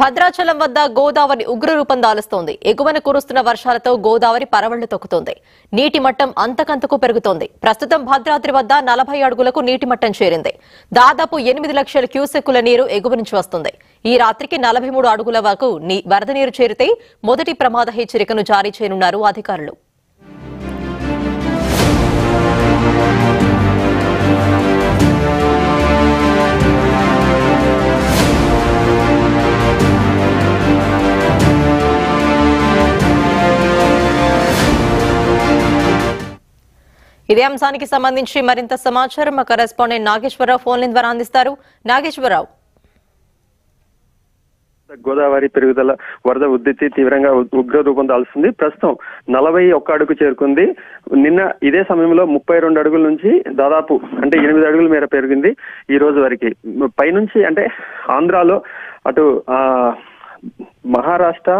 భద్రాచలం వద్ద గోదావరి ఉగ్రరూపం దాల్చుతోంది. ఎగువన కురుస్తున్న వర్షాలతో గోదావరి పరవళ్లు తొక్కుతోంది. నీటి మట్టం అంతకంతకు పెరుగుతోంది. ప్రస్తుతం భద్రాద్రి వద్ద 40 అడుగులకు నీటి మట్టం చేరింది. దాదాపు 8 లక్షల క్యూసెక్కుల నీరు ఎగువ నుంచి వస్తుంది. ఈ రాత్రికి 43 అడుగుల వరకు వరద నీరు చేరితే మొదటి ప్రమాద హెచ్చరికను జారీ చేయనున్నారు అధికారులు. ఇదే అంశానికి సంబంధించి మరింత సమాచారం మా కరెస్పాండెంట్ నాగేశ్వరరావు ఫోన్ లైన్ ద్వారా అందిస్తారు. నాగేశ్వరరావు, గోదావరి పెరుగుదల వరద ఉధృతి తీవ్రంగా ఉగ్రరూపం దాల్చింది. ప్రస్తుతం 41 అడుగు చేరుకుంది. నిన్న ఇదే సమయంలో 32 అడుగుల నుంచి దాదాపు అంటే 8 అడుగుల మేర పెరిగింది. ఈ రోజు వరకు పైనుంచి అంటే ఆంధ్రాలో అటు మహారాష్ట్ర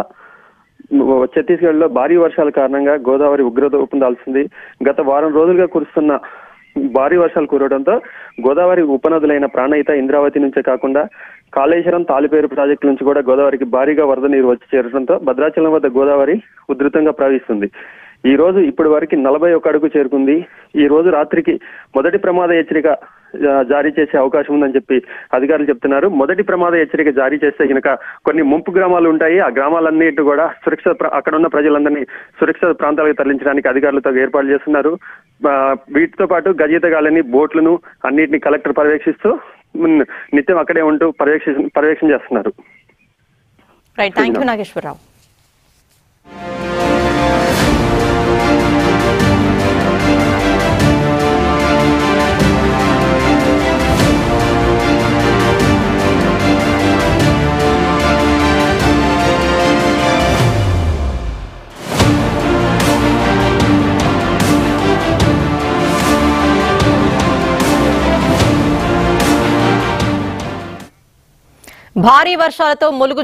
ఛత్తీస్గఢ్లో భారీ వర్షాల కారణంగా గోదావరి ఉగ్రరూపం దాల్చింది. గత వారం రోజులుగా కురుస్తున్న భారీ వర్షాలు కురవడంతో గోదావరి ఉపనదులైన ప్రాణహిత, ఇంద్రావతి నుంచే కాకుండా కాళేశ్వరం, తాలిపేరు ప్రాజెక్టుల నుంచి కూడా గోదావరికి భారీగా వరద నీరు వచ్చి చేరడంతో భద్రాచలం వద్ద గోదావరి ఉధృతంగా ప్రవహిస్తుంది. ఈ రోజు ఇప్పటి వరకు 41 అడుగు చేరుకుంది. ఈ రోజు రాత్రికి మొదటి ప్రమాద హెచ్చరిక జారీ చేసే అవకాశం ఉందని చెప్పి అధికారులు చెప్తున్నారు. మొదటి ప్రమాద హెచ్చరిక జారీ చేస్తే కనుక కొన్ని ముంపు గ్రామాలు ఉంటాయి. ఆ గ్రామాలన్నిటి కూడా అక్కడ ఉన్న ప్రజలందరినీ సురక్షిత ప్రాంతాలకు తరలించడానికి అధికారులతో ఏర్పాట్లు చేస్తున్నారు. వీటితో పాటు గజయితగాలని బోట్లను అన్నిటిని కలెక్టర్ పర్యవేక్షిస్తూ నిత్యం అక్కడే ఉంటూ పర్యవేక్షణ చేస్తున్నారు. భారీ వర్షాలతో ములుగు